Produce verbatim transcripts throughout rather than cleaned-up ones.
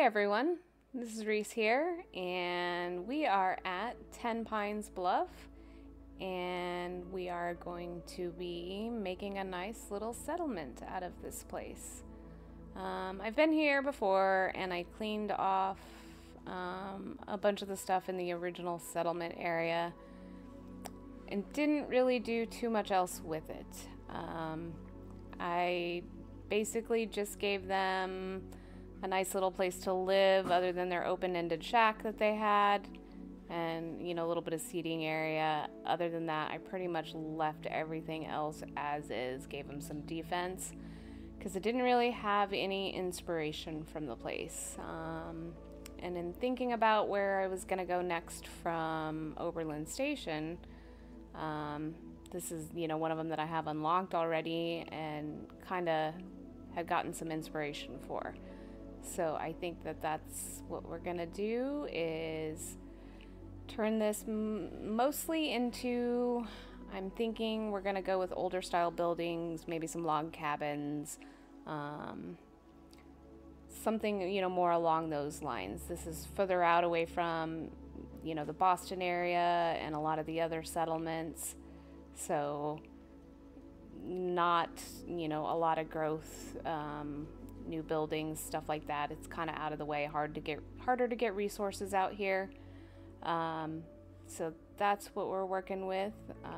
Hey everyone, this is Reese here, and we are at Tenpines Bluff, and we are going to be making a nice little settlement out of this place. Um, I've been here before, and I cleaned off um, a bunch of the stuff in the original settlement area, and didn't really do too much else with it. Um, I basically just gave them a nice little place to live other than their open-ended shack that they had, and, you know, a little bit of seating area. Other than that, I pretty much left everything else as is, gave them some defense, because I didn't really have any inspiration from the place. Um, and in thinking about where I was going to go next from Oberland Station, um, this is, you know, one of them that I have unlocked already and kind of have gotten some inspiration for. So I think that that's what we're gonna do, is turn this m mostly into, I'm thinking we're gonna go with older style buildings, maybe some log cabins, um, something, you know, more along those lines. This is further out away from, you know, the Boston area and a lot of the other settlements. So not, you know, a lot of growth, um, new buildings, stuff like that. It's kind of out of the way, hard to get, harder to get resources out here. Um, so that's what we're working with. Uh,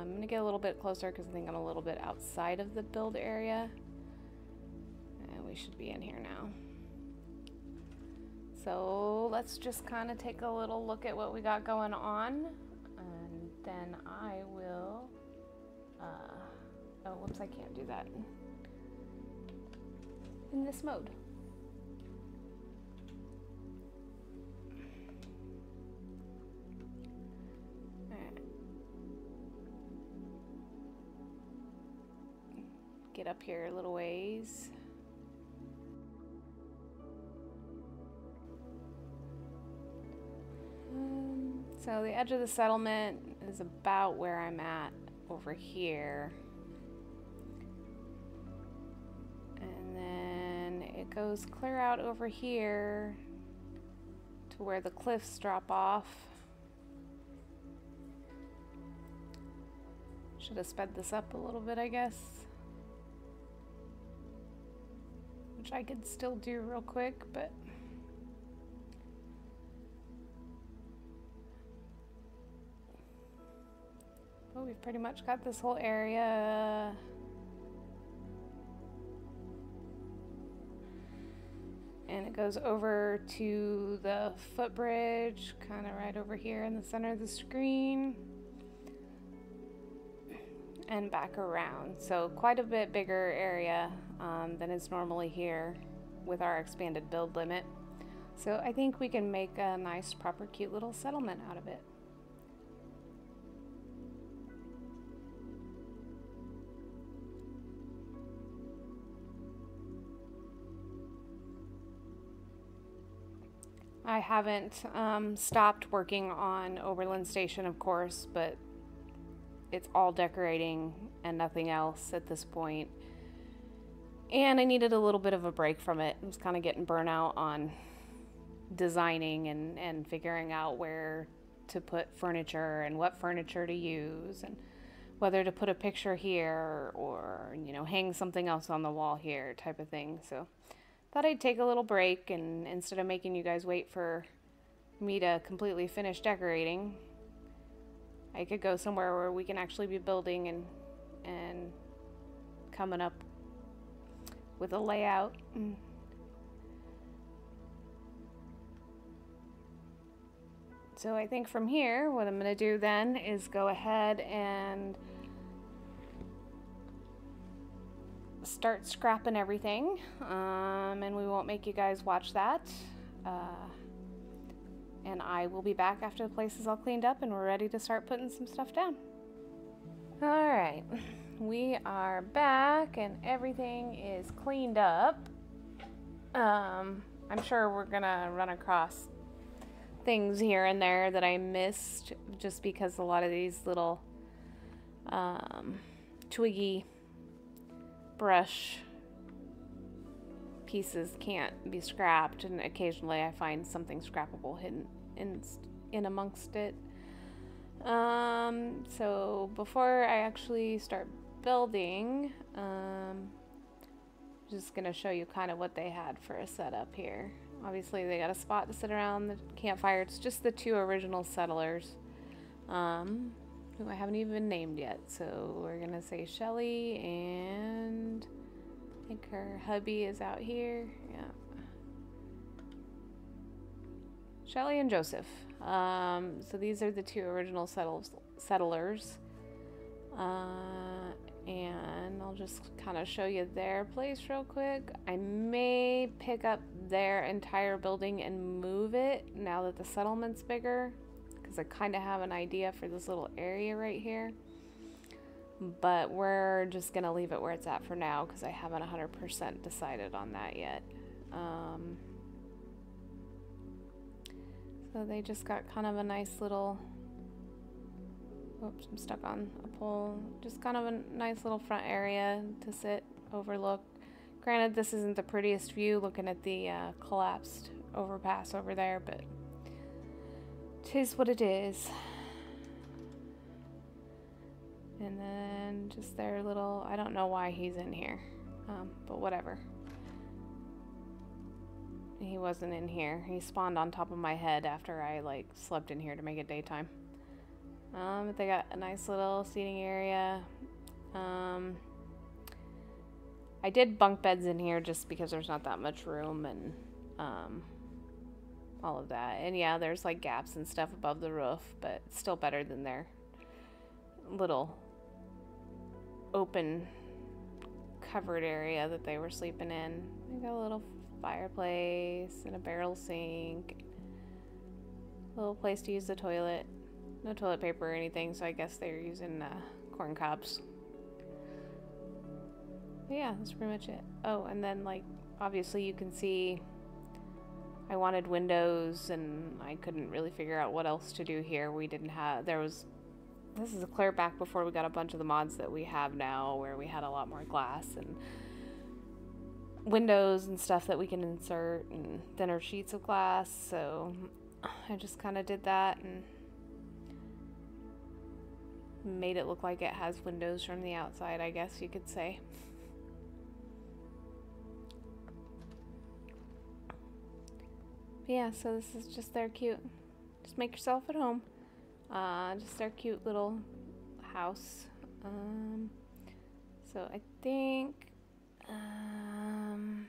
I'm going to get a little bit closer because I think I'm a little bit outside of the build area. And we should be in here now. So let's just kind of take a little look at what we got going on. And then I will... Uh, oh, whoops, I can't do that in this mode. All right. Get up here a little ways. Um, so the edge of the settlement is about where I'm at over here. Goes clear out over here to where the cliffs drop off. Should have sped this up a little bit, I guess. Which I could still do real quick, but... Well, we've pretty much got this whole area and it goes over to the footbridge, kind of right over here in the center of the screen, and back around. So quite a bit bigger area um, than is normally here with our expanded build limit. So I think we can make a nice, proper, cute little settlement out of it. I haven't um, stopped working on Oberland Station, of course, but it's all decorating and nothing else at this point. And I needed a little bit of a break from it. I was kind of getting burnout on designing and, and figuring out where to put furniture and what furniture to use and whether to put a picture here or, you know, hang something else on the wall here type of thing. So... thought I'd take a little break, and instead of making you guys wait for me to completely finish decorating, I could go somewhere where we can actually be building and and coming up with a layout. So I think from here, what I'm going to do then is go ahead and start scrapping everything, um, and we won't make you guys watch that, uh, and I will be back after the place is all cleaned up and we're ready to start putting some stuff down. Alright, we are back and everything is cleaned up. um, I'm sure we're gonna run across things here and there that I missed, just because a lot of these little um, twiggy brush pieces can't be scrapped, and occasionally I find something scrappable hidden in, in amongst it. Um, so before I actually start building, um, I'm just going to show you kind of what they had for a setup here. Obviously, they got a spot to sit around the campfire. It's just the two original settlers, um, who I haven't even named yet. So we're going to say Shelly, and I think her hubby is out here. Yeah. Shelly and Joseph. Um, so these are the two original settle settlers. Uh, and I'll just kind of show you their place real quick. I may pick up their entire building and move it now that the settlement's bigger, because I kind of have an idea for this little area right here. But we're just going to leave it where it's at for now, because I haven't one hundred percent decided on that yet. Um... So they just got kind of a nice little, oops, I'm stuck on a pole, just kind of a nice little front area to sit, overlook. Granted, this isn't the prettiest view looking at the uh, collapsed overpass over there, but 'tis what it is. And then just their little, I don't know why he's in here, um, but whatever. He wasn't in here. He spawned on top of my head after I, like, slept in here to make it daytime. Um, but they got a nice little seating area. Um, I did bunk beds in here just because there's not that much room and, um, all of that. And yeah, there's, like, gaps and stuff above the roof, but it's still better than their little open covered area that they were sleeping in. They got a little fireplace and a barrel sink, a little place to use the toilet. No toilet paper or anything, so I guess they're using uh, corn cobs. But yeah, that's pretty much it. Oh, and then, like, obviously you can see I wanted windows, and I couldn't really figure out what else to do here. We didn't have, there was, this is a clear back before we got a bunch of the mods that we have now, where we had a lot more glass and windows and stuff that we can insert, and thinner sheets of glass, so I just kind of did that and made it look like it has windows from the outside, I guess you could say. But yeah, so this is just their cute, just make yourself at home, uh, just their cute little house. Um, so I think Um,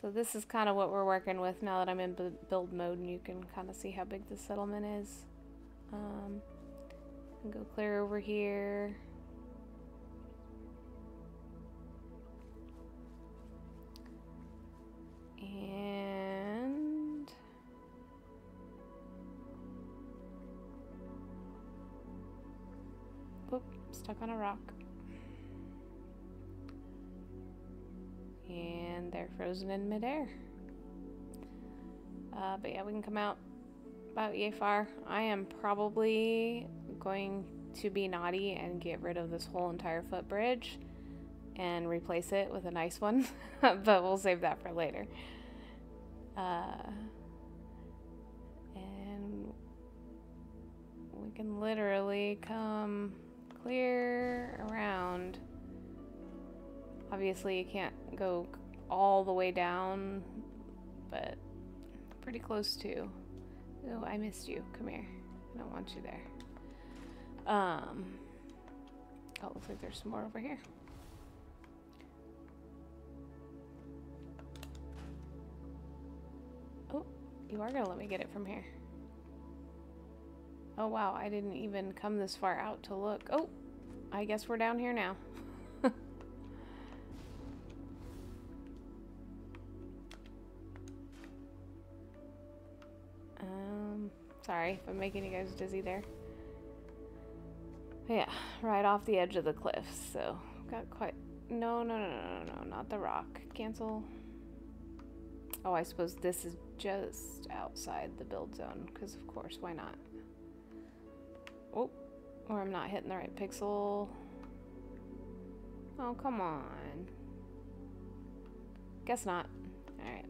so this is kind of what we're working with now that I'm in build mode, and you can kind of see how big the settlement is. Um, go clear over here. And whoop. Stuck on a rock. And they're frozen in midair. Uh, but yeah, we can come out about yay far. I am probably going to be naughty and get rid of this whole entire footbridge and replace it with a nice one, but we'll save that for later. Uh, and we can literally come clear around. Obviously you can't go all the way down, but pretty close to. Oh, I missed you. Come here. I don't want you there. Um, oh, looks like there's some more over here. Oh, you are gonna let me get it from here. Oh wow, I didn't even come this far out to look. Oh, I guess we're down here now. um, sorry if I'm making you guys dizzy there. But yeah, right off the edge of the cliff, so got quite, no, no, no, no, no, no, not the rock. Cancel. Oh, I suppose this is just outside the build zone, because of course, why not? Oh, or I'm not hitting the right pixel. Oh, come on. Guess not. Alright.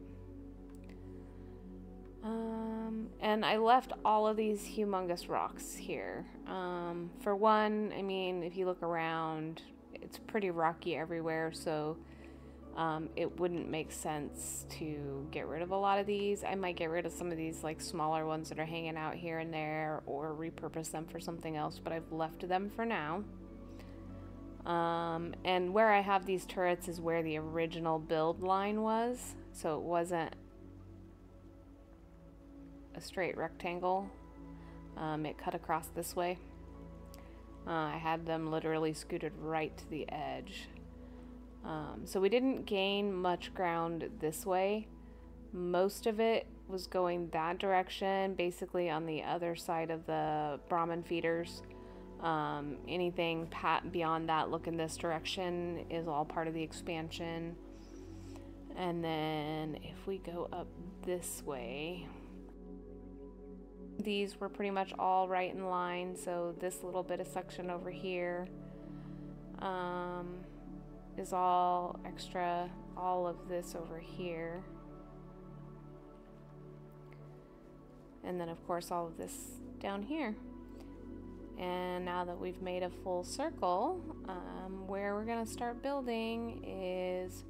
Um, and I left all of these humongous rocks here. Um, for one, I mean, if you look around, it's pretty rocky everywhere, so um, it wouldn't make sense to get rid of a lot of these. I might get rid of some of these, like, smaller ones that are hanging out here and there, or repurpose them for something else, but I've left them for now. Um, and where I have these turrets is where the original build line was, so it wasn't a straight rectangle. Um, it cut across this way. Uh, I had them literally scooted right to the edge. Um, so we didn't gain much ground this way. Most of it was going that direction, basically on the other side of the Brahmin feeders. Um, anything pat beyond that, look in this direction, is all part of the expansion. And then if we go up this way, these were pretty much all right in line, so this little bit of section over here um, is all extra. All of this over here, and then of course all of this down here. And now that we've made a full circle, um, where we're gonna start building is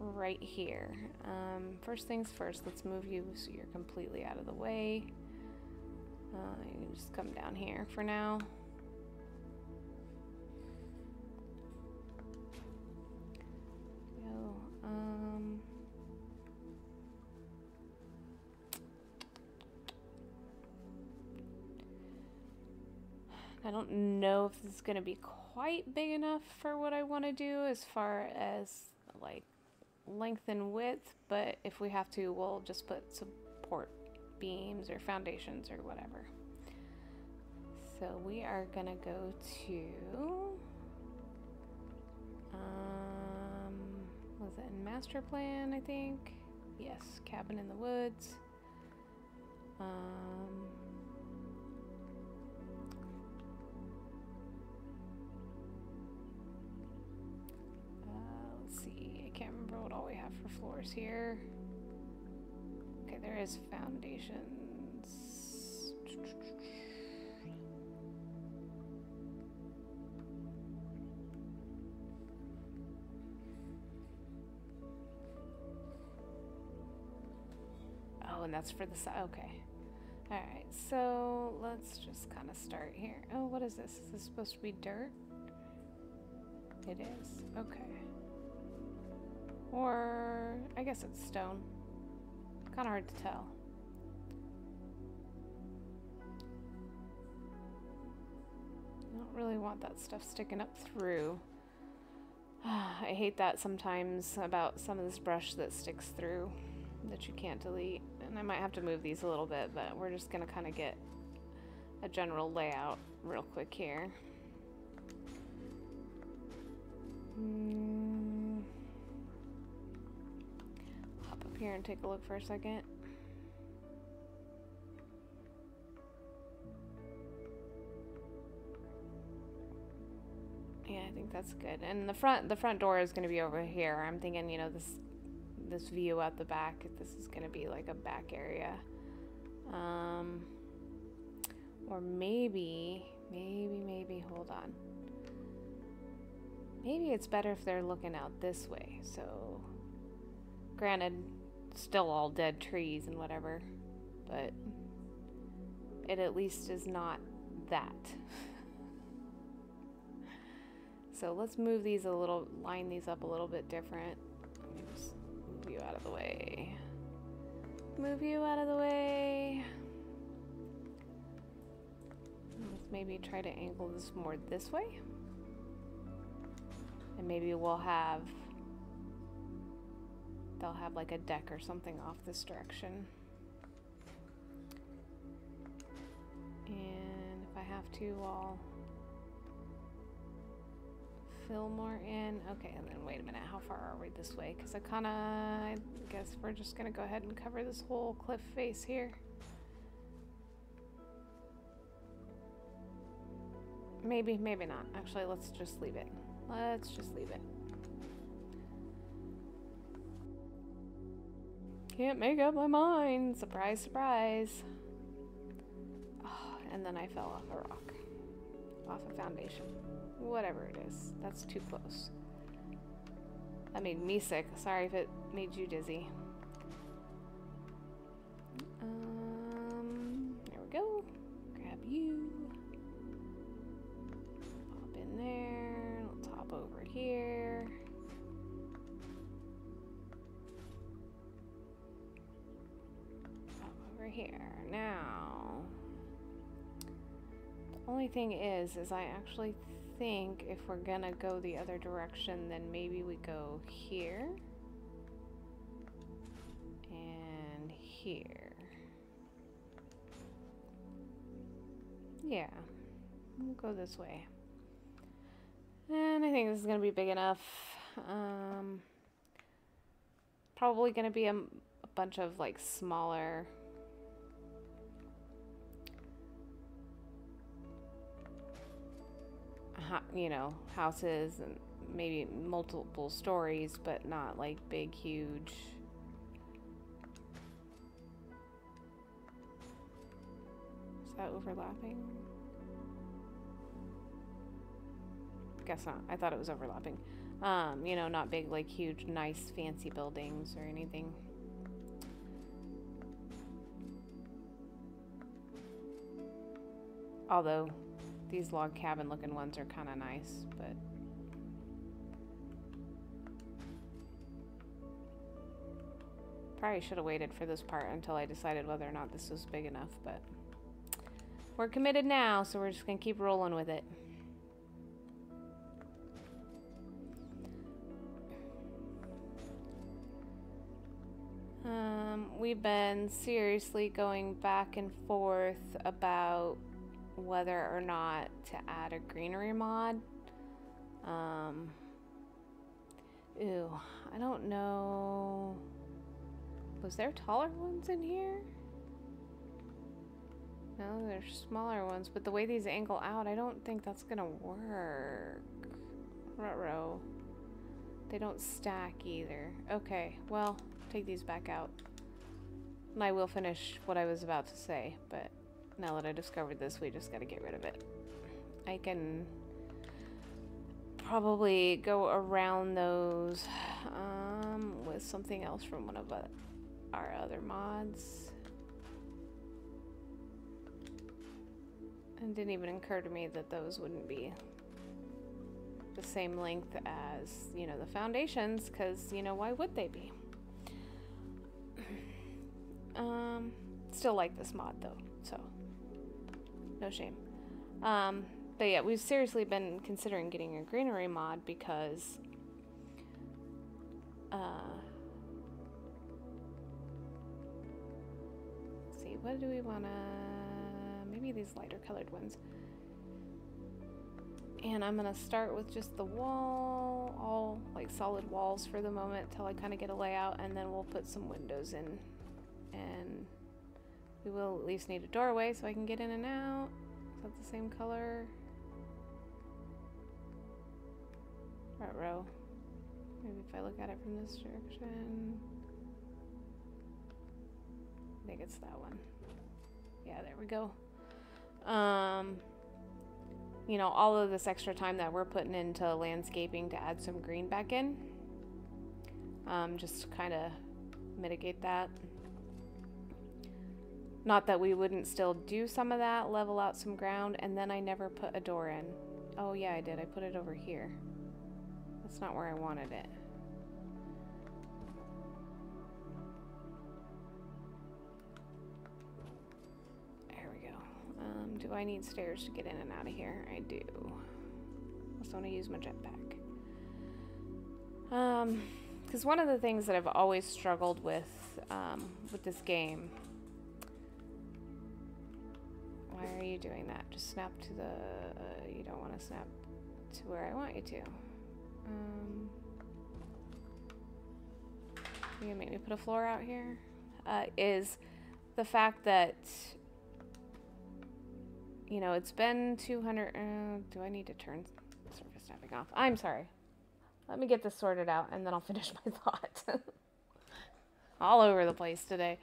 right here. Um, first things first, let's move you so you're completely out of the way. Uh, you can just come down here for now. Go, um, I don't know if this is going to be quite big enough for what I want to do as far as like length and width, but if we have to, we'll just put support beams or foundations or whatever. So we are gonna go to um, was it in master plan, I think? Yes, Cabin in the Woods. Um, uh, let's see, I can't remember what all we have for floors here. Okay, there is foundations. Oh, and that's for the side. Okay. All right, so let's just kind of start here. Oh, what is this? Is this supposed to be dirt? It is. Okay. Or I guess it's stone. Kind of hard to tell. I don't really want that stuff sticking up through. I hate that sometimes about some of this brush that sticks through that you can't delete. And I might have to move these a little bit, but we're just going to kind of get a general layout real quick here. Mm. Here and take a look for a second. Yeah, I think that's good. And the front, the front door is going to be over here. I'm thinking, you know, this this view out the back. This is going to be like a back area, um, or maybe, maybe, maybe. Hold on. Maybe it's better if they're looking out this way. So, granted, still all dead trees and whatever, but it at least is not that. So let's move these a little, line these up a little bit different. Let me just move you out of the way. Move you out of the way. Let's maybe try to angle this more this way. And maybe we'll have, they'll have like a deck or something off this direction. And if I have to, I'll fill more in. Okay, and then wait a minute, how far are we this way? Because I kind of, I guess we're just going to go ahead and cover this whole cliff face here. Maybe, maybe not. Actually, let's just leave it. Let's just leave it. Can't make up my mind. Surprise, surprise. Oh, and then I fell off a rock. Off a foundation. Whatever it is. That's too close. That made me sick. Sorry if it made you dizzy. Um, there we go. Grab you. Hop in there. Let's hop over here. Hop over here. Now, the only thing is, is I actually think if we're gonna go the other direction, then maybe we go here. And here. Yeah, we'll go this way. And I think this is going to be big enough. Um, probably going to be a, a bunch of, like, smaller... you know, houses and maybe multiple stories, but not, like, big, huge... overlapping? Guess not. I thought it was overlapping. Um, you know, not big, like, huge, nice, fancy buildings or anything. Although, these log cabin looking ones are kind of nice, but... probably should have waited for this part until I decided whether or not this was big enough, but... we're committed now, so we're just going to keep rolling with it. Um, we've been seriously going back and forth about whether or not to add a greenery mod. Um, ew, I don't know. Was there taller ones in here? No, they're smaller ones, but the way these angle out, I don't think that's gonna work. Ruh-roh. They don't stack either. Okay, well, take these back out. And I will finish what I was about to say, but now that I discovered this, we just gotta get rid of it. I can probably go around those um, with something else from one of our other mods. It didn't even occur to me that those wouldn't be the same length as, you know, the foundations, because, you know, why would they be? Um, still like this mod, though, so no shame. Um, but yeah, we've seriously been considering getting a greenery mod because uh, let's see, what do we want to... maybe these lighter colored ones. And I'm gonna start with just the wall, all like solid walls for the moment till I kind of get a layout, and then we'll put some windows in, and we will at least need a doorway so I can get in and out. Is that the same color? Front row. Maybe if I look at it from this direction. I think it's that one. Yeah, there we go. Um, you know, all of this extra time that we're putting into landscaping to add some green back in, um, just to kind of mitigate that. Not that we wouldn't still do some of that, level out some ground, and then I never put a door in. Oh yeah, I did. I put it over here. That's not where I wanted it. Um, do I need stairs to get in and out of here? I do. I also want to use my jetpack. Um, because one of the things that I've always struggled with, um, with this game... Why are you doing that? Just snap to the... Uh, you don't want to snap to where I want you to. Um... You gonna make me put a floor out here? Uh, is the fact that... you know, it's been two hundred... Uh, do I need to turn surface snapping off? I'm sorry. Let me get this sorted out, and then I'll finish my thought. all over the place today.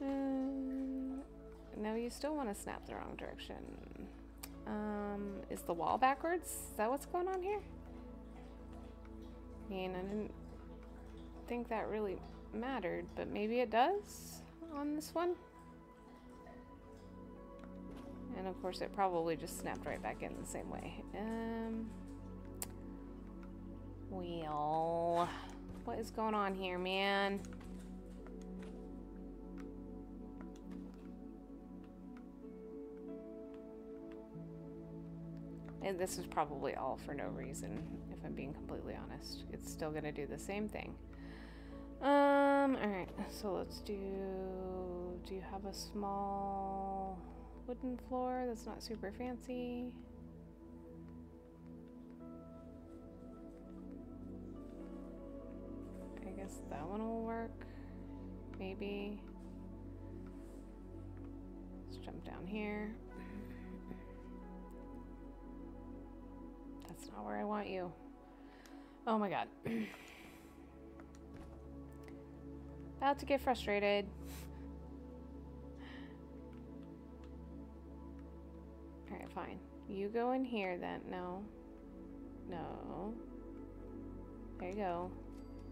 Um, no, you still want to snap the wrong direction. Um, is the wall backwards? Is that what's going on here? I mean, I didn't think that really mattered, but maybe it does on this one. And of course it probably just snapped right back in the same way. Um, well, what is going on here, man? And this is probably all for no reason, if I'm being completely honest. It's still going to do the same thing. Um, alright, so let's do... Do you have a small wooden floor that's not super fancy? I guess that one will work. Maybe. Let's jump down here. That's not where I want you. Oh my god. About to get frustrated. Alright, fine. You go in here then. No. No. There you go.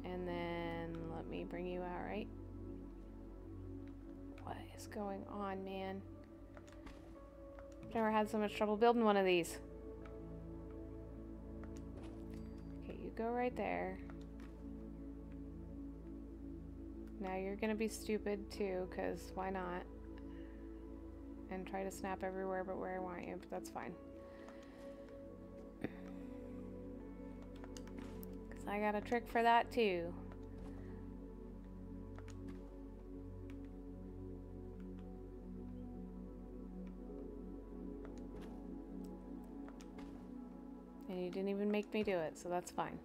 And then let me bring you out, right? What is going on, man? I've never had so much trouble building one of these. Go right there. Now you're gonna be stupid too, because why not? And try to snap everywhere but where I want you, but that's fine. Because I got a trick for that too. And you didn't even make me do it, so that's fine.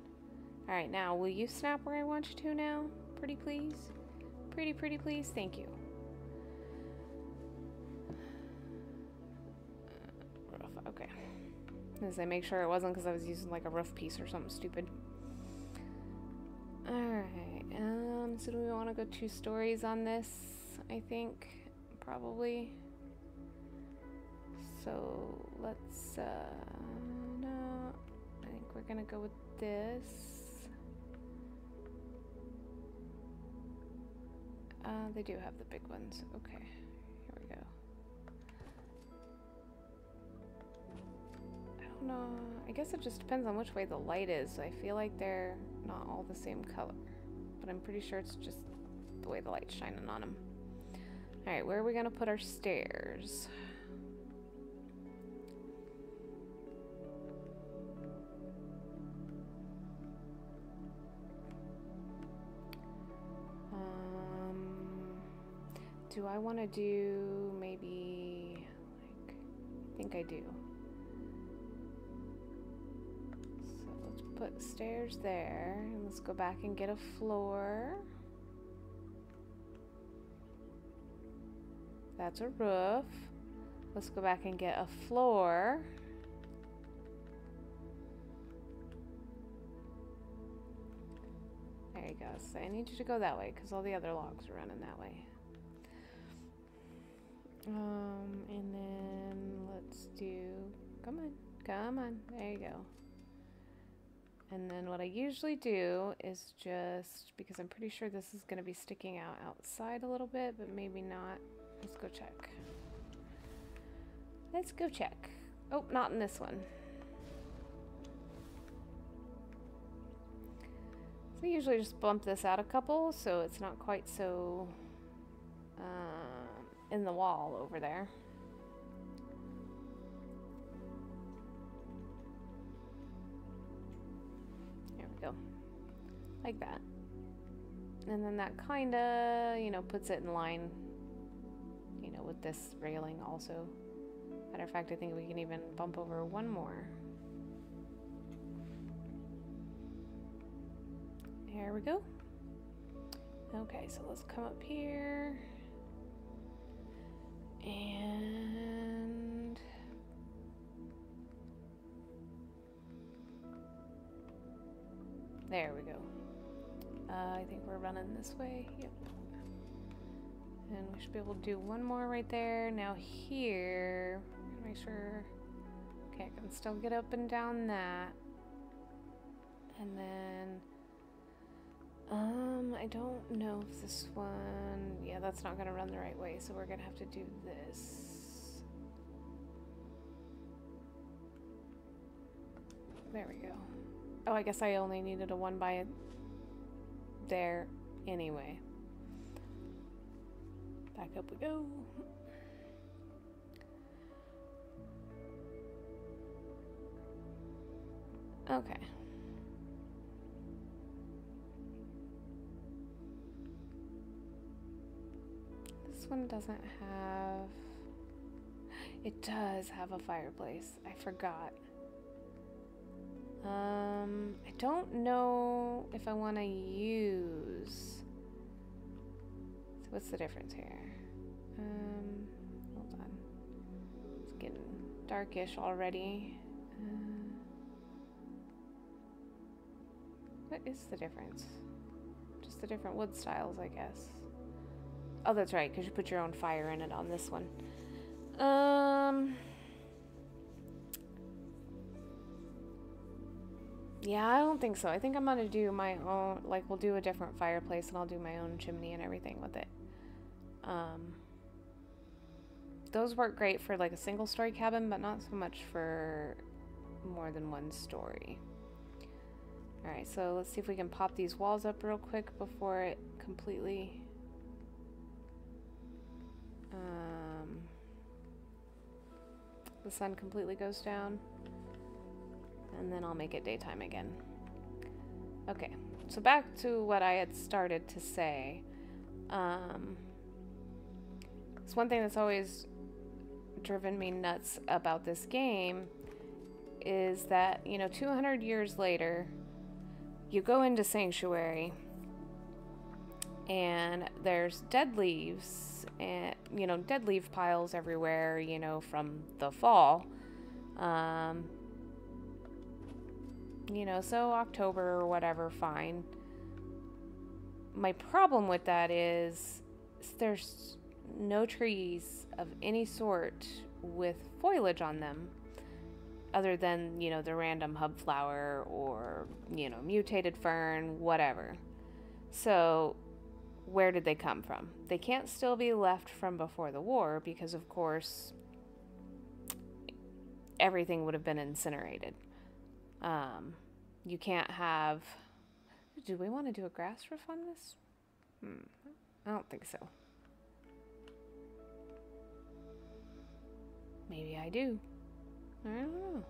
Alright, now, will you snap where I want you to now? Pretty please? Pretty, pretty please? Thank you. Uh, roof, okay. As I make sure it wasn't because I was using like a roof piece or something stupid. Alright, um, so do we want to go two stories on this? I think, probably. So, let's, uh, no, I think we're gonna go with this. Uh, they do have the big ones. Okay, here we go. I don't know. I guess it just depends on which way the light is. I feel like they're not all the same color, but I'm pretty sure it's just the way the light's shining on them. All right, where are we gonna put our stairs? Do I want to do maybe, like, I think I do. So let's put stairs there, and let's go back and get a floor. That's a roof. Let's go back and get a floor. There you go. So I need you to go that way, because all the other logs are running that way. Um, and then let's do, come on, come on, there you go. And then what I usually do is just, because I'm pretty sure this is going to be sticking out outside a little bit, but maybe not. Let's go check. Let's go check. Oh, not in this one. So I usually just bump this out a couple so it's not quite so, um, in the wall over there. There we go. Like that. And then that kinda, you know, puts it in line, you know, with this railing also. Matter of fact, I think we can even bump over one more. There we go. Okay, so let's come up here. And there we go. Uh, I think we're running this way. Yep. And we should be able to do one more right there. Now here, I'm gonna make sure, okay, I can still get up and down that. And then, um, I don't know if this one, yeah, that's not gonna run the right way, so we're gonna have to do this. There we go. Oh, I guess I only needed a one by there anyway. Back up we go. Okay. This one doesn't have... It does have a fireplace. I forgot. Um, I don't know if I want to use... So what's the difference here? Um, hold on. It's getting darkish already. Uh, what is the difference? Just the different wood styles, I guess. Oh, that's right, because you put your own fire in it on this one. Um, yeah, I don't think so. I think I'm going to do my own, like, we'll do a different fireplace, and I'll do my own chimney and everything with it. Um, those work great for, like, a single-story cabin, but not so much for more than one story. All right, so let's see if we can pop these walls up real quick before it completely... Um, the sun completely goes down, and then I'll make it daytime again. Okay, so back to what I had started to say. Um, it's one thing that's always driven me nuts about this game is that, you know, two hundred years later, you go into Sanctuary, and there's dead leaves and, you know, dead leaf piles everywhere, you know, from the fall. Um, you know, so October or whatever, fine. My problem with that is there's no trees of any sort with foliage on them other than, you know, the random hub flower or, you know, mutated fern, whatever. So... where did they come from? They can't still be left from before the war because, of course, everything would have been incinerated. Um, you can't have... Do we want to do a grass roof on this? Hmm. I don't think so. Maybe I do. I don't know.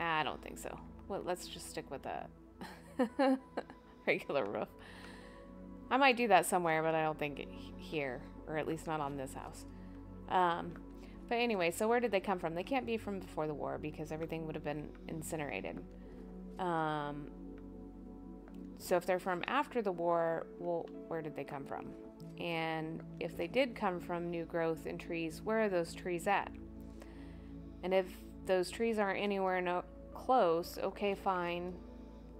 I don't think so. Well, let's just stick with a regular roof. I might do that somewhere, but I don't think it here, or at least not on this house. Um, but anyway, so where did they come from? They can't be from before the war because everything would have been incinerated. Um, so if they're from after the war, well, where did they come from? And if they did come from new growth and trees, where are those trees at? And if those trees aren't anywhere no close, okay, fine.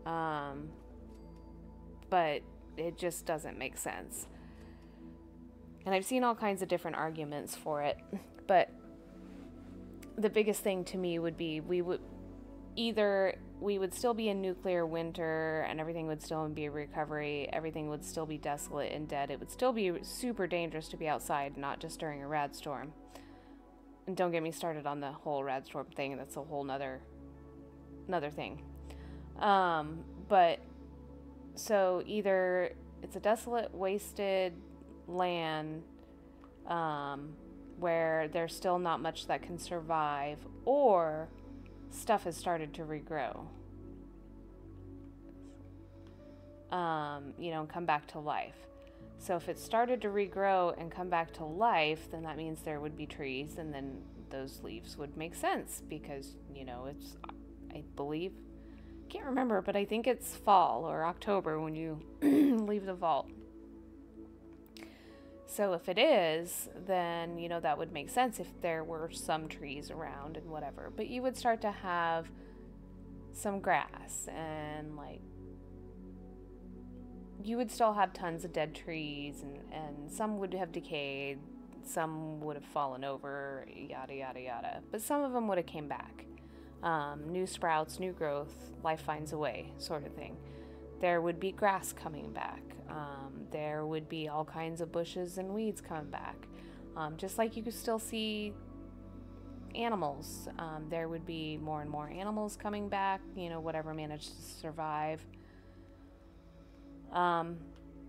Um, but it just doesn't make sense. And I've seen all kinds of different arguments for it, but the biggest thing to me would be we would either we would still be in nuclear winter and everything would still be a recovery, everything would still be desolate and dead. It would still be super dangerous to be outside, not just during a rad storm. And don't get me started on the whole rad storm thing. That's a whole nother, another thing. Um, but, so either it's a desolate, wasted land um, where there's still not much that can survive, or stuff has started to regrow. Um, you know, come back to life. So if it started to regrow and come back to life, then that means there would be trees, and then those leaves would make sense because, you know, it's, I believe, can't remember, but I think it's fall or October when you leave the vault. So if it is, then, you know, that would make sense if there were some trees around and whatever. But you would start to have some grass and, like, you would still have tons of dead trees, and, and some would have decayed, some would have fallen over, yada, yada, yada. But some of them would have came back. Um, new sprouts, new growth, life finds a way, sort of thing. There would be grass coming back. Um, there would be all kinds of bushes and weeds coming back. Um, just like you could still see animals. Um, there would be more and more animals coming back, you know, whatever managed to survive. Um,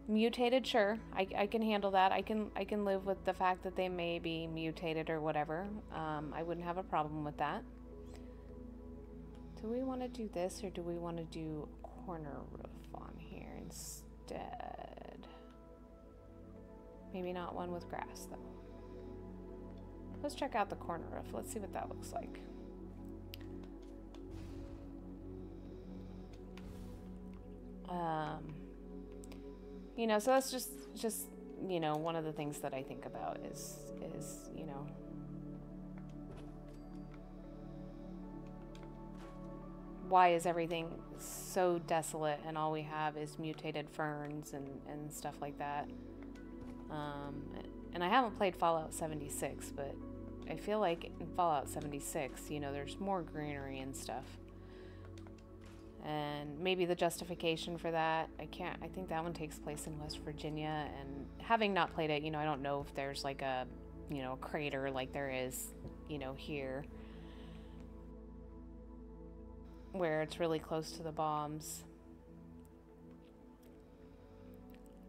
mutated, sure. I, I can handle that. I can I can live with the fact that they may be mutated or whatever. Um, I wouldn't have a problem with that. Do we want to do this, or do we want to do a corner roof on here instead? Maybe not one with grass, though. Let's check out the corner roof. Let's see what that looks like. Um, you know, so that's just, just, you know, one of the things that I think about is, is, you know, why is everything so desolate and all we have is mutated ferns and, and stuff like that? Um, and I haven't played Fallout seventy-six, but I feel like in Fallout seventy-six, you know, there's more greenery and stuff. And maybe the justification for that, I can't, I think that one takes place in West Virginia, and having not played it, you know, I don't know if there's like a, you know, crater like there is, you know, here, where it's really close to the bombs,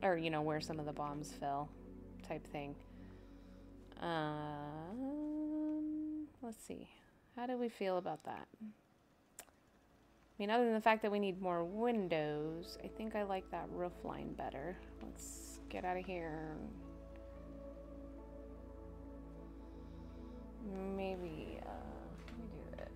or, you know, where some of the bombs fell, type thing. Um, let's see, how do we feel about that? I mean, other than the fact that we need more windows, I think I like that roof line better. Let's get out of here. Maybe, uh, let me do this.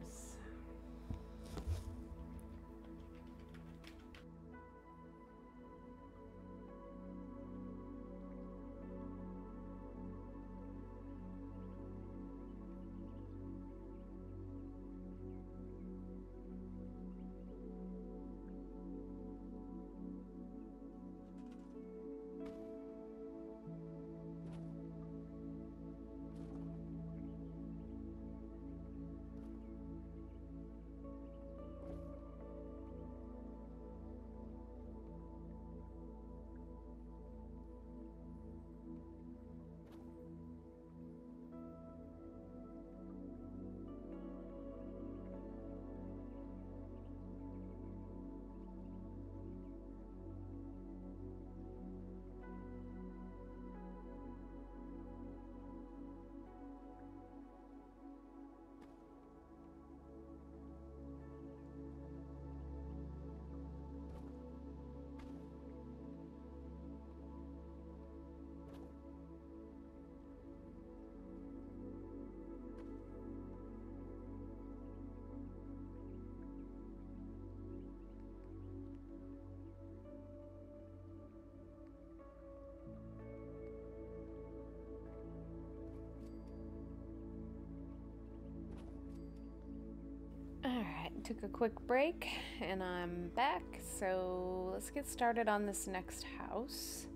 Took a quick break and I'm back, so let's get started on this next house.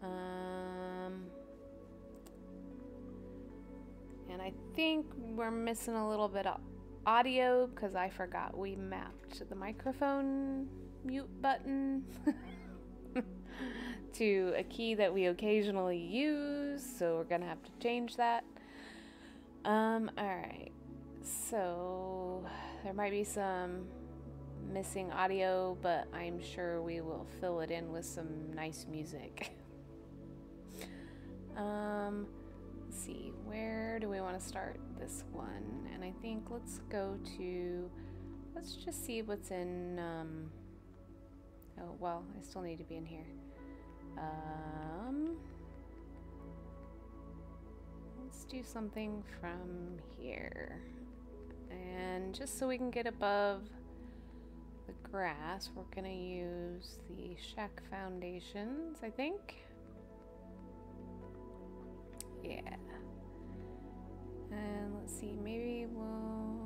Um, and I think we're missing a little bit of audio because I forgot we mapped the microphone mute button to a key that we occasionally use, so we're gonna have to change that. Um, alright, so there might be some missing audio, but I'm sure we will fill it in with some nice music. um, let's see, where do we want to start this one? And I think let's go to, let's just see what's in, um, oh, well, I still need to be in here. Um, let's do something from here. And just so we can get above the grass, we're gonna use the shack foundations, I think. Yeah. And let's see, maybe we'll...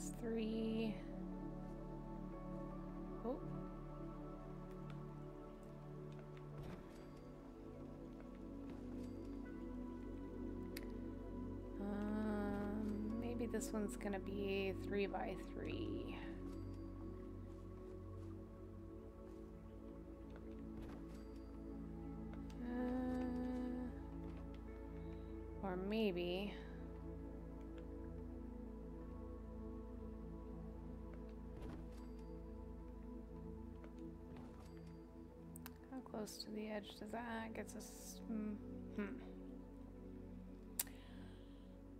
That's three. Oh. Um, maybe this one's gonna be three by three. Uh, or maybe. Close to the edge does that gets us mm,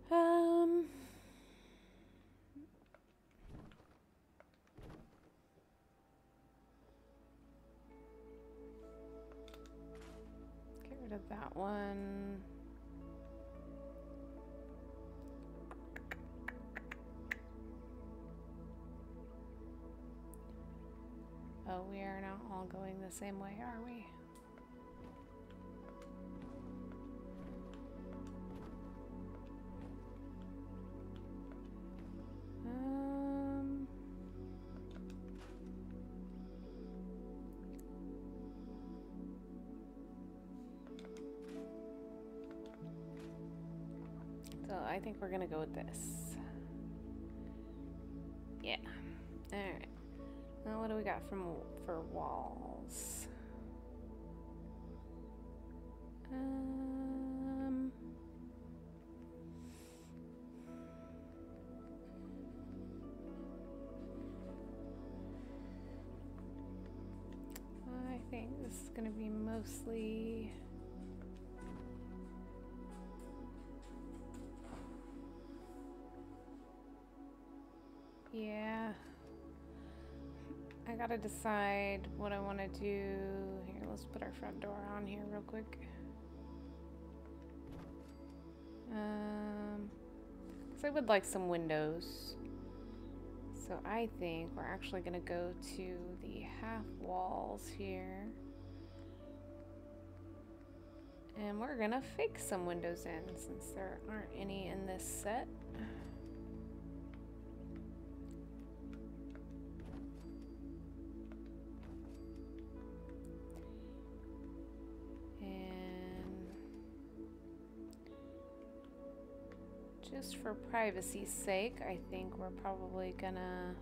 hmm. um get rid of that one. Oh, we are not all going the same way, are we? Um, so I think we're gonna go with this. Yeah. All right. Now what do we got from for walls? Um, I think this is going to be mostly yeah. I gotta decide what I want to do. Here, let's put our front door on here real quick. Um, because I would like some windows. So I think we're actually gonna go to the half walls here. And we're gonna fake some windows in since there aren't any in this set. Just for privacy's sake, I think we're probably gonna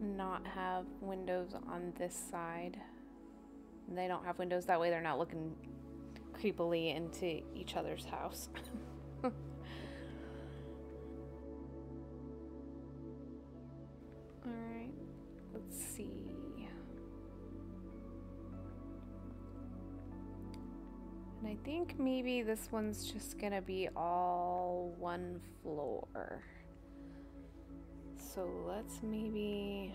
not have windows on this side. They don't have windows, that way they're not looking creepily into each other's house. Alright, let's see. I think maybe this one's just gonna be all one floor. So let's maybe...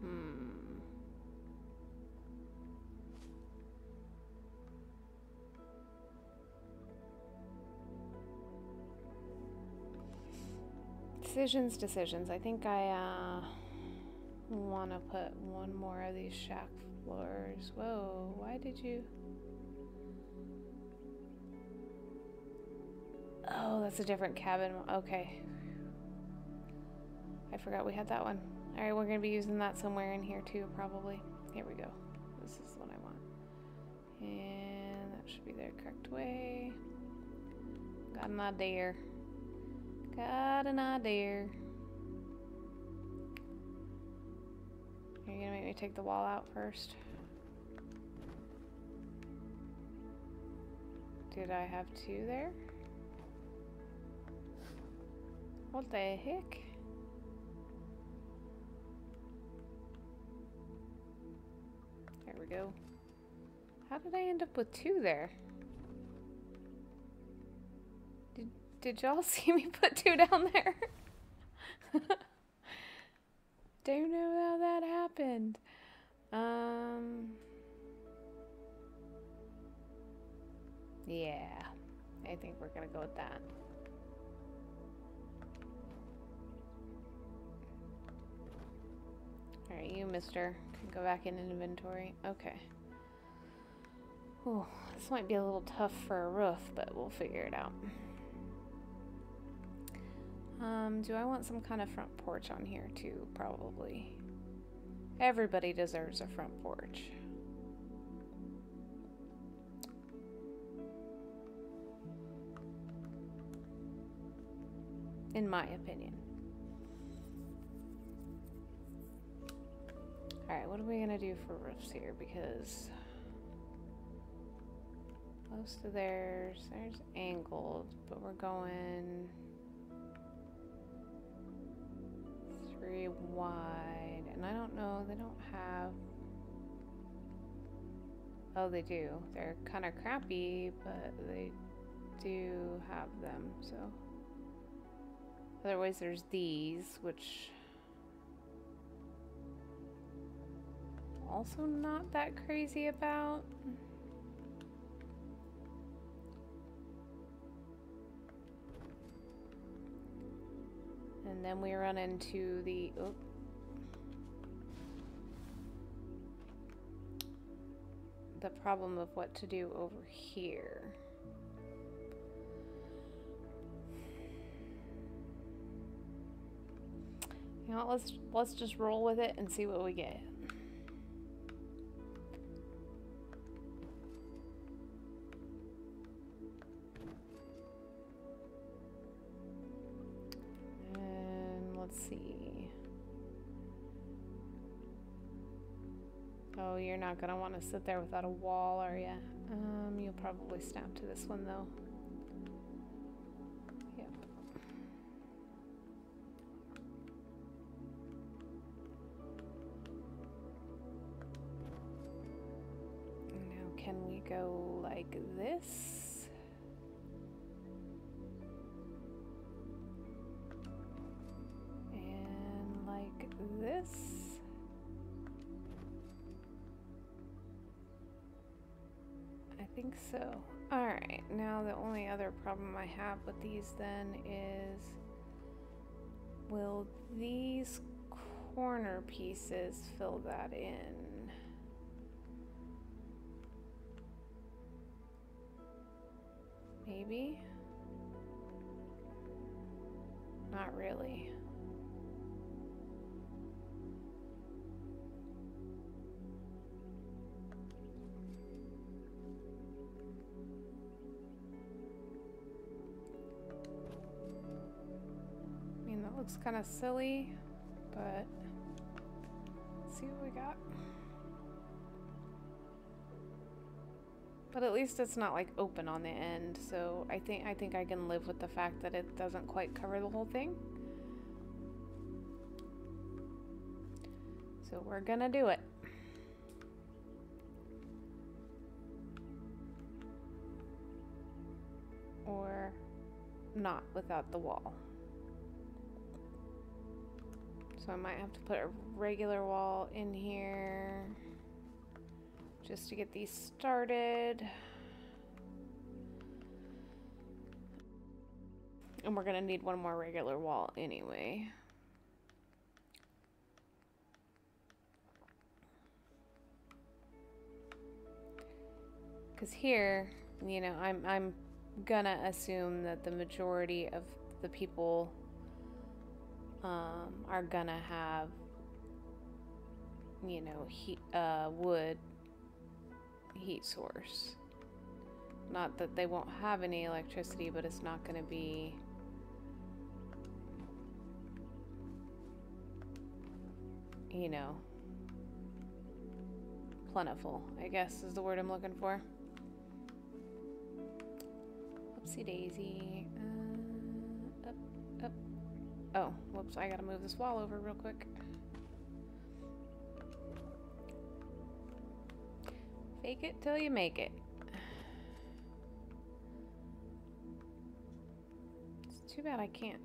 Hmm. Decisions, decisions. I think I uh, want to put one more of these shack floors. Whoa, why did you? Oh, that's a different cabin. Okay. I forgot we had that one. All right, we're going to be using that somewhere in here too, probably. Here we go. This is what I want. And that should be the correct way. Got an idea. Got an idea. You're gonna make me take the wall out first? Did I have two there? What the heck? There we go. How did I end up with two there? Did y'all see me put two down there? Don't know how that happened. Um, yeah, I think we're gonna go with that. Alright, you, mister, can go back in inventory. Okay. Ooh, this might be a little tough for a roof, but we'll figure it out. Um, do I want some kind of front porch on here, too? Probably. Everybody deserves a front porch. In my opinion. Alright, what are we gonna do for roofs here? Because most of theirs, there's angled, but we're going three wide. And I don't know, they don't have... Oh, they do. They're kind of crappy, but they do have them, so... Otherwise, there's these, which I'm also not that crazy about. And then we run into the oh. the problem of what to do over here. You know what, let's let's just roll with it and see what we get. And let's see. Oh, you're not gonna want to sit there without a wall, are you? Um, you'll probably snap to this one though. Go like this. And like this. I think so. Alright, now the only other problem I have with these then is, will these corner pieces fill that in? Maybe? Not really. I mean, that looks kind of silly, but let's see what we got. But at least it's not like open on the end, so I think I think I can live with the fact that it doesn't quite cover the whole thing. So we're gonna do it. Or not without the wall. So I might have to put a regular wall in here. Just to get these started. And we're gonna need one more regular wall anyway. Because here, you know, I'm, I'm gonna assume that the majority of the people um, are gonna have, you know, he, uh, wood heat source. Not that they won't have any electricity, but it's not going to be you know plentiful, I guess is the word I'm looking for. Oopsie daisy. Uh, up, up. Oh, whoops, I gotta move this wall over real quick. Fake it till you make it. It's too bad I can't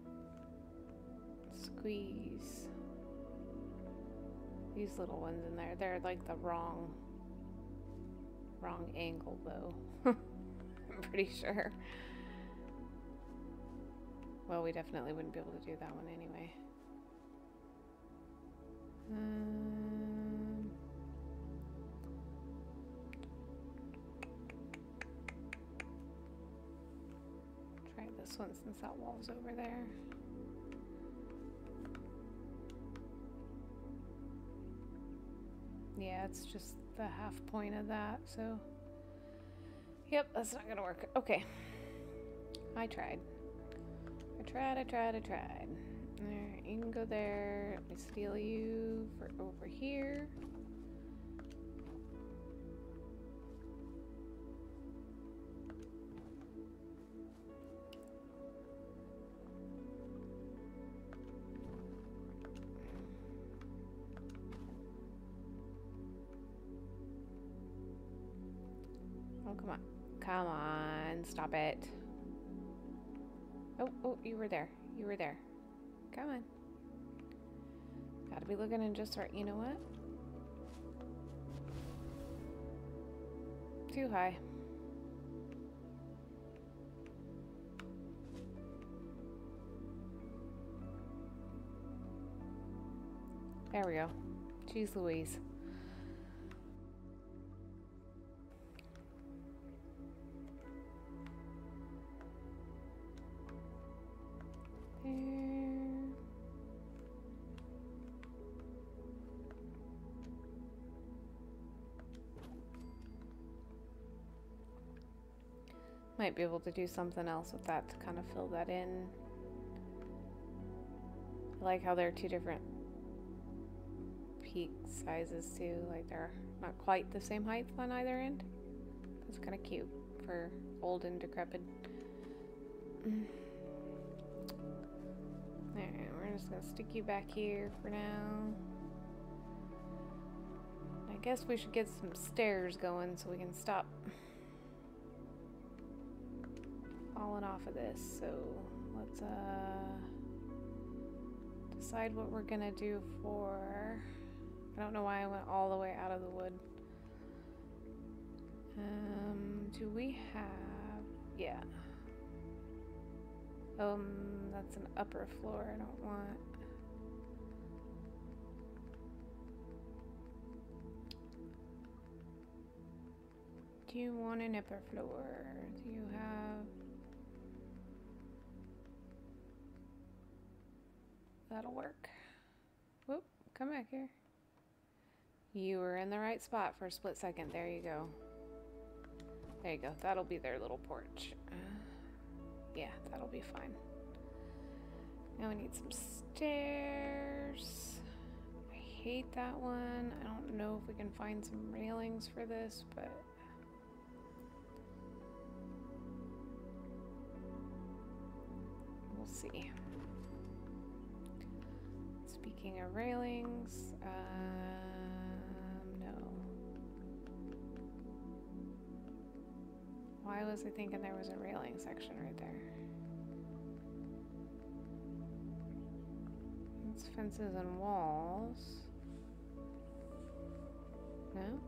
squeeze these little ones in there. They're like the wrong, wrong angle though. I'm pretty sure. Well, we definitely wouldn't be able to do that one anyway. Um, try this one since that wall's over there. Yeah, it's just the half point of that, so... Yep, that's not gonna work. Okay. I tried. I tried, I tried, I tried. Alright, you can go there. Let me steal you for over here. Come on, stop it. Oh, oh, you were there. You were there. Come on. Gotta be looking in just right. You know what? Too high. There we go. Jeez Louise. Might be able to do something else with that to kind of fill that in. I like how they're two different peak sizes too, like they're not quite the same height on either end. That's kind of cute for old and decrepit. Alright, we're just gonna stick you back here for now. I guess we should get some stairs going so we can stop off of this, so let's uh, decide what we're gonna do for... I don't know why I went all the way out of the wood. Um, do we have... yeah. Um, that's an upper floor, I don't want... Do you want an upper floor? Do you have... That'll work. Whoop, come back here. You were in the right spot for a split second. There you go. There you go. That'll be their little porch. Uh, yeah, that'll be fine. Now we need some stairs. I hate that one. I don't know if we can find some railings for this, but... we'll see. Speaking of railings, um, no. Why was I thinking there was a railing section right there? It's fences and walls. No?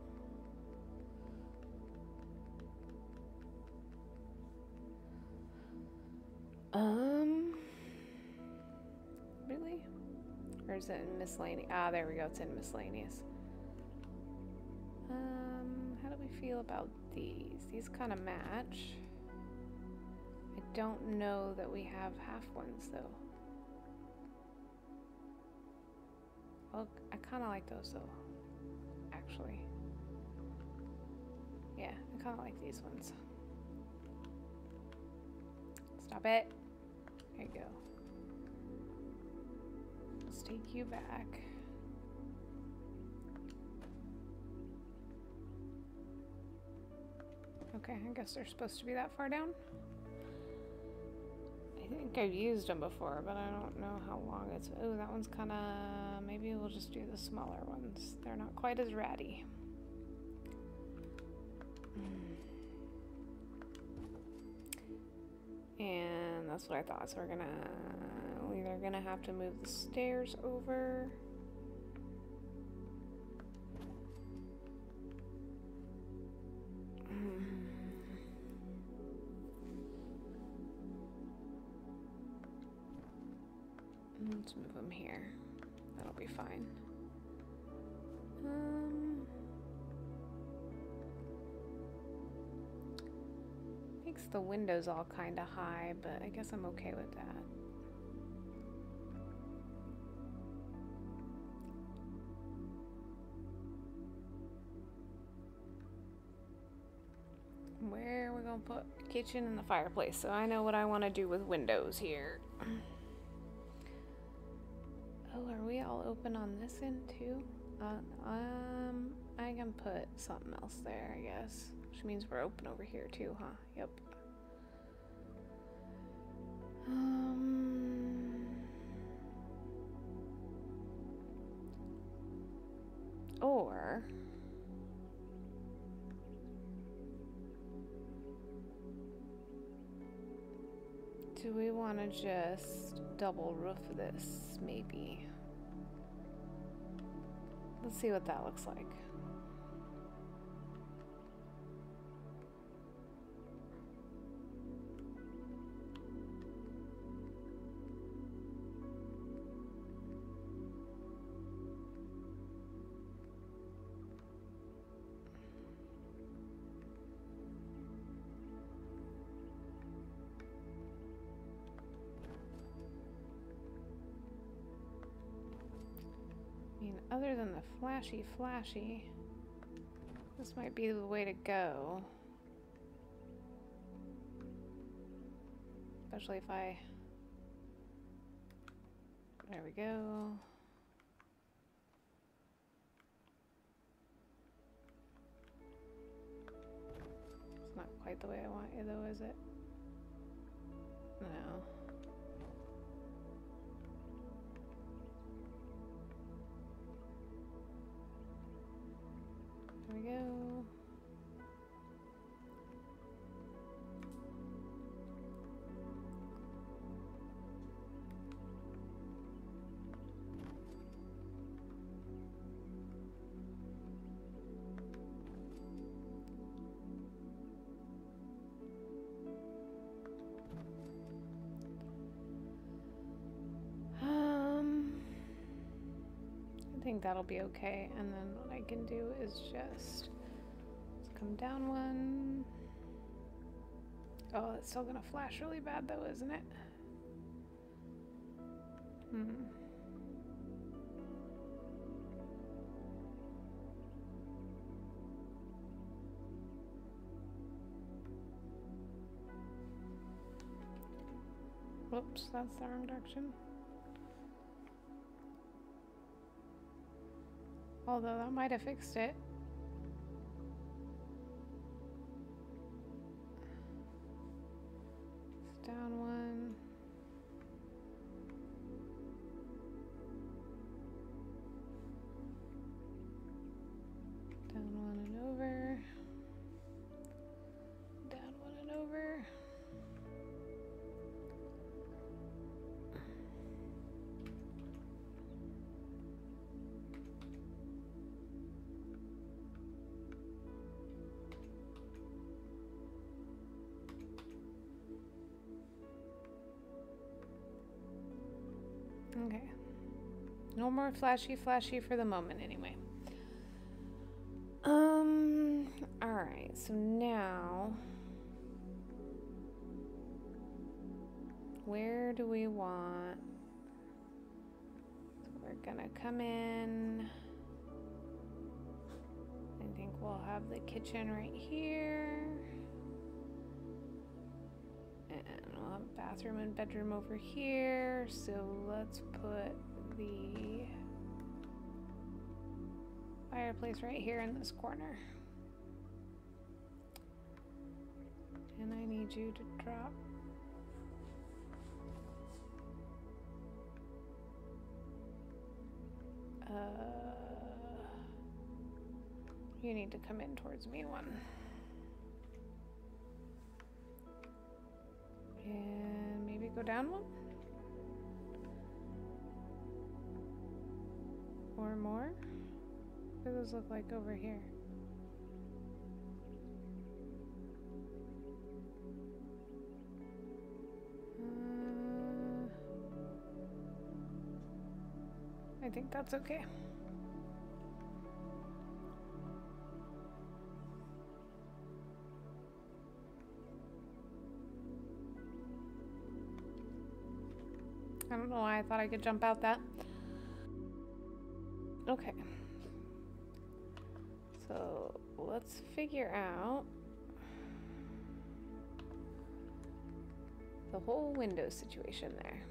Um, really? Or is it in miscellaneous? Ah, there we go. It's in miscellaneous. Um, how do we feel about these? These kind of match. I don't know that we have half ones, though. Well, I kind of like those, though. Actually. Yeah, I kind of like these ones. Stop it. There you go. Let's take you back. Okay, I guess they're supposed to be that far down. I think I've used them before, but I don't know how long it's... Oh, that one's kind of... Maybe we'll just do the smaller ones. They're not quite as ratty. And that's what I thought, so we're gonna... They're gonna have to move the stairs over. Let's move them here. That'll be fine. Um, makes the windows all kind of high, but I guess I'm okay with that. Where we're gonna put the kitchen and the fireplace, so I know what I want to do with windows here. Oh, are we all open on this end too? Uh, um, I can put something else there, I guess. Which means we're open over here too, huh? Yep. Um. Or. Do we want to just double roof this, maybe? Let's see what that looks like. Other than the flashy flashy, this might be the way to go. Especially if I... There we go. It's not quite the way I want you though, is it? No. There we go. Um, I think that'll be okay, and then I can do is just let's come down one. Oh, it's still gonna flash really bad though, isn't it? Hmm. Whoops, that's the wrong direction. Although that might have fixed it. It's down one. Down one and over. Down one and over. Okay. No more flashy flashy for the moment anyway. Um, alright, so now where do we want? So we're gonna come in. I think we'll have the kitchen right here. Bathroom and bedroom over here, so let's put the fireplace right here in this corner. And I need you to drop. Uh, you need to come in towards me one. And maybe go down one? Or more? What do those look like over here? Uh, I think that's okay. I don't know why I thought I could jump out that. Okay. So let's figure out the whole window situation there.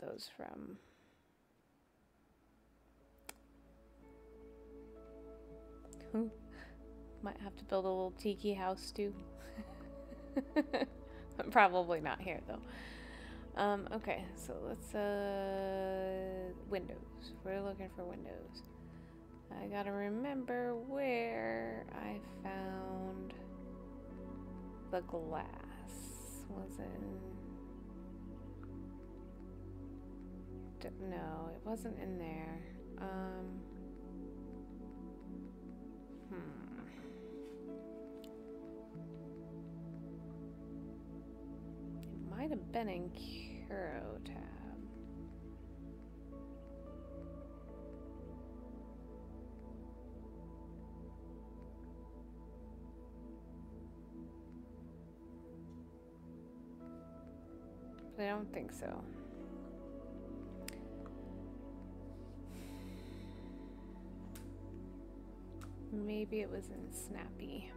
Those from Ooh. Might have to build a little tiki house too. Probably not here though. Um, okay, so let's uh, windows. We're looking for windows. I gotta remember where I found the glass. Was it? No, it wasn't in there. Um, hmm. It might have been in Kiro tab. But I don't think so. Maybe it was in Snappy.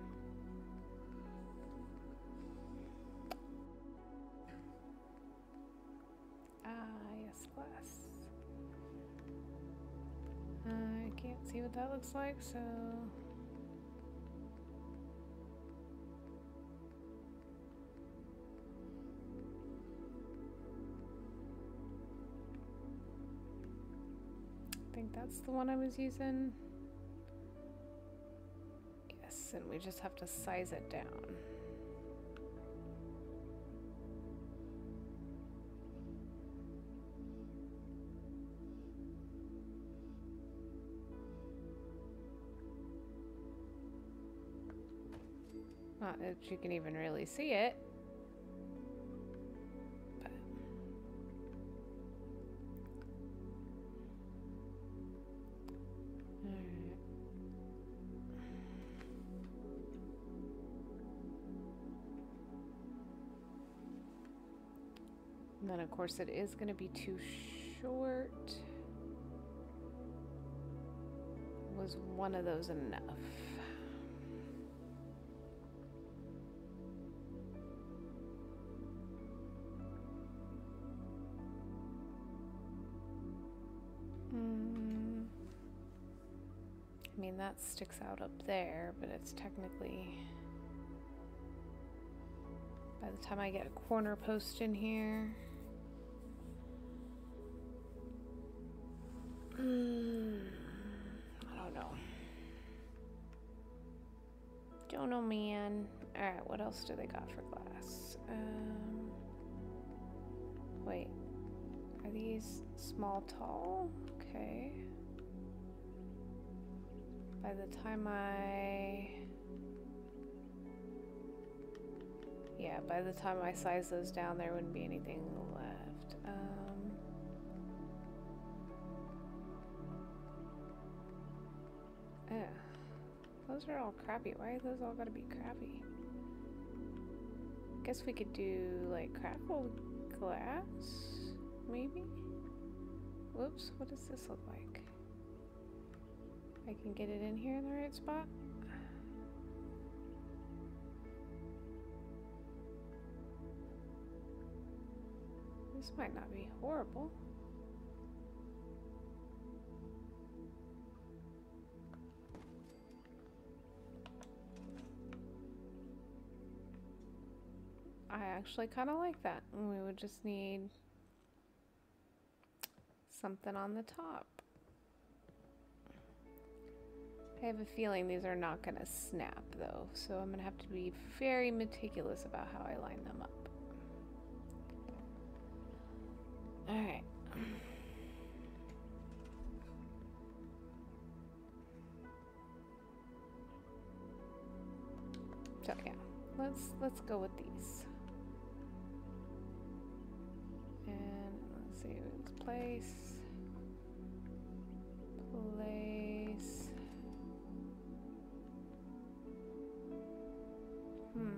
Ah, yes, glass. I can't see what that looks like, so... I think that's the one I was using. And we just have to size it down. Not that you can even really see it. Of course, it is going to be too short. Was one of those enough? Mm. I mean, that sticks out up there, but it's technically... By the time I get a corner post in here... What else do they got for glass? Um, wait, are these small, tall? Okay. By the time I... Yeah, by the time I size those down, there wouldn't be anything left. Um, yeah. Those are all crappy. Why are those all gotta be crappy? Guess we could do like crackle glass, maybe? Whoops, what does this look like? I can get it in here in the right spot? This might not be horrible. Actually kind of like that. We would just need something on the top. I have a feeling these are not going to snap though, so I'm going to have to be very meticulous about how I line them up. Alright. So yeah, let's, let's go with these. see this place. Place. Hmm.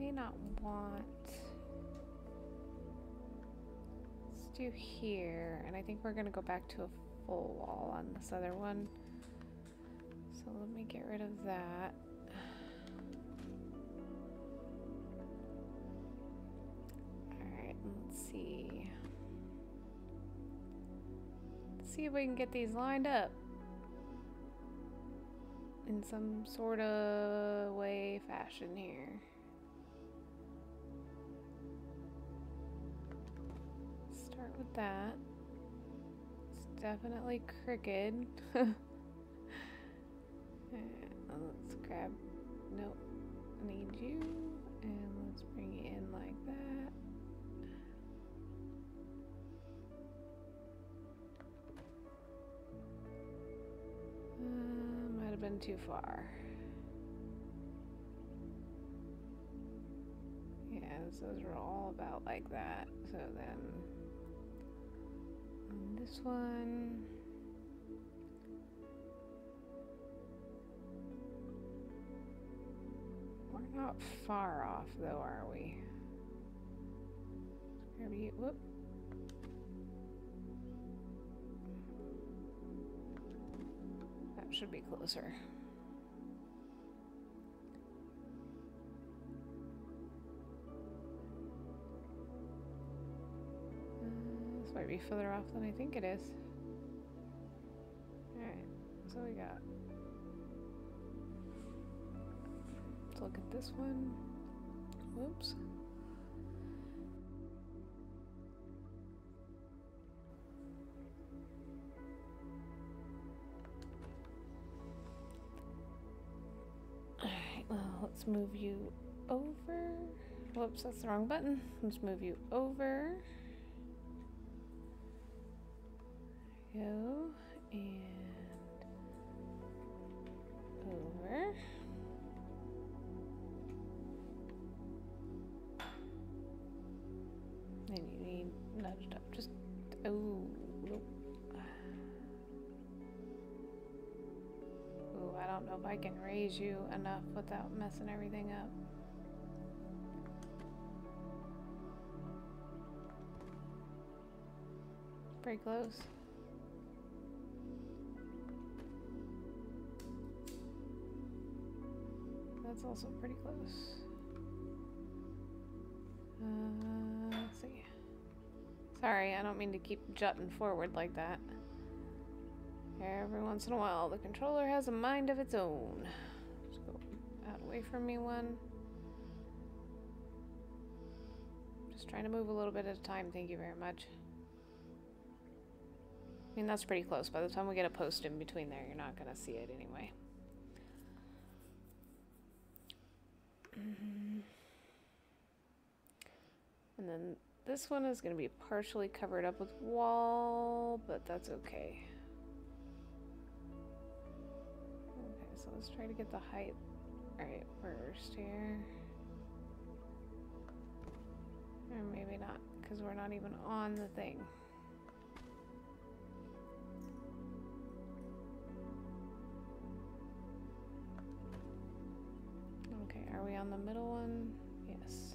May not want. Let's do here, and I think we're gonna go back to a full wall on this other one. So let me get rid of that. Alright, let's see. Let's see if we can get these lined up in some sort of way, fashion here. Start with that. It's definitely crooked. Let's grab, nope, I need you, and let's bring it in like that. Uh, might have been too far. Yeah, those are all about like that, so then on this one. Not far off though, are we? Grab you, whoop. That should be closer. Uh, this might be further off than I think it is. Alright, so we got. Look at this one. Whoops. Alright, well, let's move you over. Whoops, that's the wrong button. Let's move you over. There we go. And over. And you need nudged up, just, oh, nope. Ooh, I don't know if I can raise you enough without messing everything up. Pretty close. That's also pretty close. Uh, See. Sorry, I don't mean to keep jutting forward like that. Every once in a while, the controller has a mind of its own. Just go out away from me one. Just trying to move a little bit at a time, thank you very much. I mean, that's pretty close. By the time we get a post in between there, you're not going to see it anyway. And then this one is going to be partially covered up with wall, but that's okay. Okay, so let's try to get the height right first here. Or maybe not, because we're not even on the thing. Okay, are we on the middle one? Yes.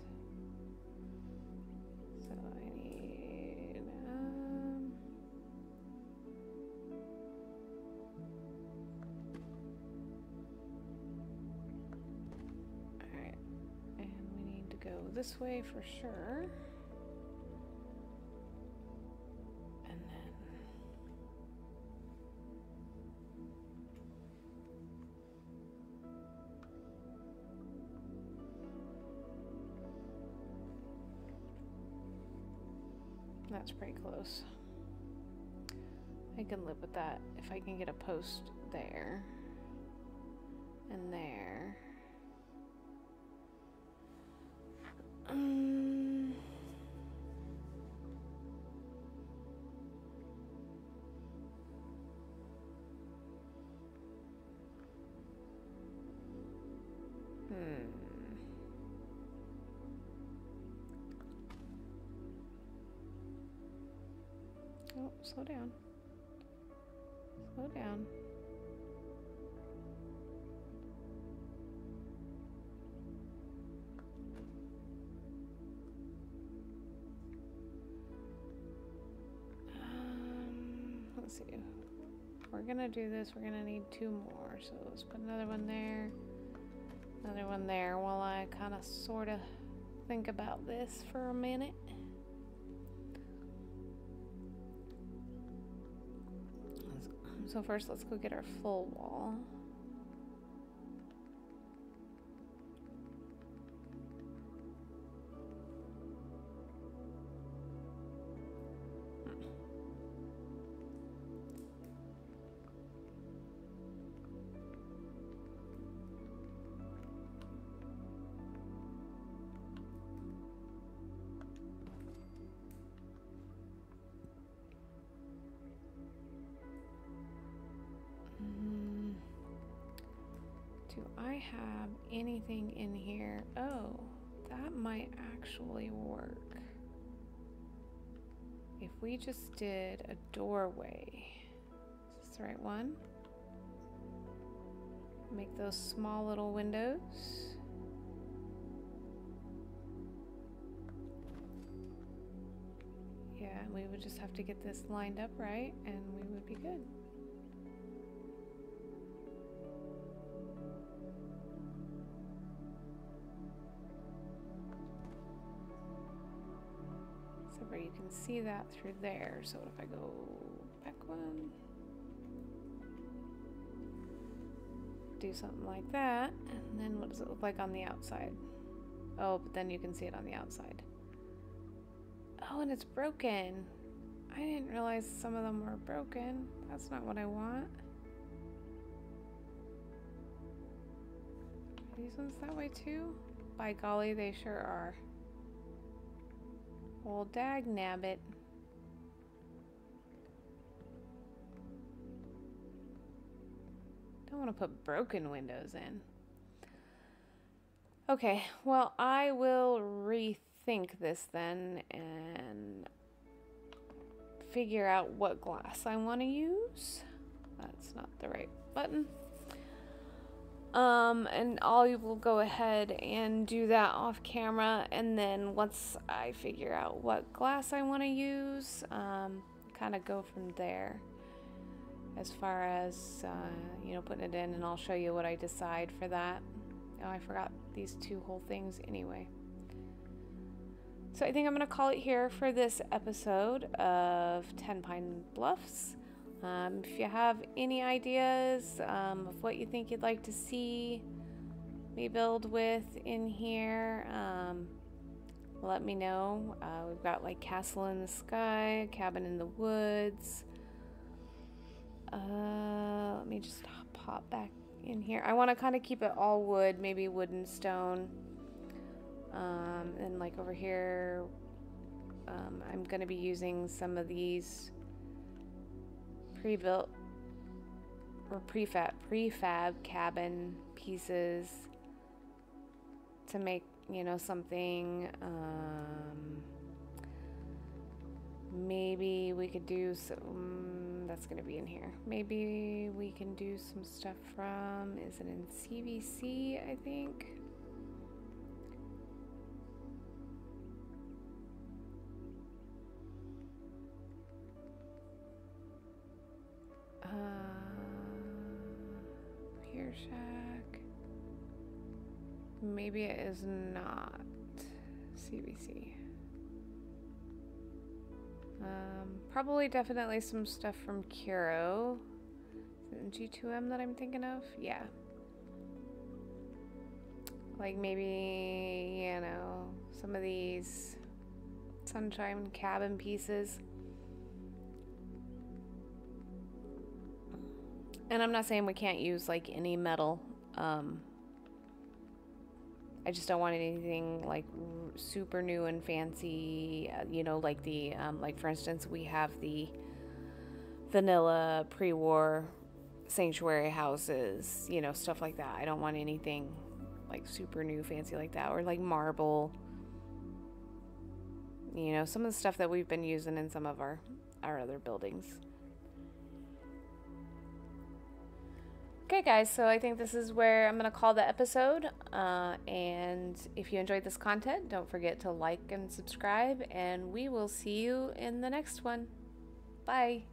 So I need, um, alright, and we need to go this way for sure, and then, that's pretty close. I can live with that if I can get a post there and there. Um, hmm. Oh, slow down. Slow down. Um, let's see. We're gonna do this. We're gonna need two more. So let's put another one there. Another one there while I kind of sort of think about this for a minute. So first, let's go get our full wall. Have anything in here? Oh, that might actually work. If we just did a doorway, is this the right one? Make those small little windows. Yeah, and we would just have to get this lined up right, and we would be good. You can see that through there. So if I go back one, do something like that, and then what does it look like on the outside? Oh, but then you can see it on the outside. Oh, and it's broken. I didn't realize some of them were broken. That's not what I want. Are these ones that way too? By golly, they sure are. Well, dag nabbit. Don't want to put broken windows in. Okay, well, I will rethink this then and figure out what glass I want to use. That's not the right button. Um, and I'll will go ahead and do that off camera, and then once I figure out what glass I want to use, um, kind of go from there as far as, uh, you know, putting it in, and I'll show you what I decide for that. Oh, I forgot these two whole things anyway. So I think I'm going to call it here for this episode of Tenpines Bluffs. Um, if you have any ideas um, of what you think you'd like to see me build with in here, um, let me know. Uh, we've got like Castle in the Sky, Cabin in the Woods. Uh, let me just pop back in here. I want to kind of keep it all wood, maybe wood and stone. Um, and like over here, um, I'm going to be using some of these pre-built or prefab prefab cabin pieces to make, you know, something. Um, maybe we could do some. Um, that's gonna be in here. Maybe we can do some stuff from. Is it in C V C? I think. Uh, Pier Shack. Maybe it is not C B C. Um, probably definitely some stuff from Kiro. Is it G two M that I'm thinking of? Yeah. Like maybe, you know, some of these sunshine cabin pieces. And I'm not saying we can't use, like, any metal. Um, I just don't want anything, like, r super new and fancy. Uh, you know, like the, um, like, for instance, we have the vanilla pre-war sanctuary houses. You know, stuff like that. I don't want anything, like, super new, fancy like that. Or, like, marble. You know, some of the stuff that we've been using in some of our our other buildings. Okay, guys, so I think this is where I'm going to call the episode. Uh, and if you enjoyed this content, don't forget to like and subscribe, and we will see you in the next one. Bye.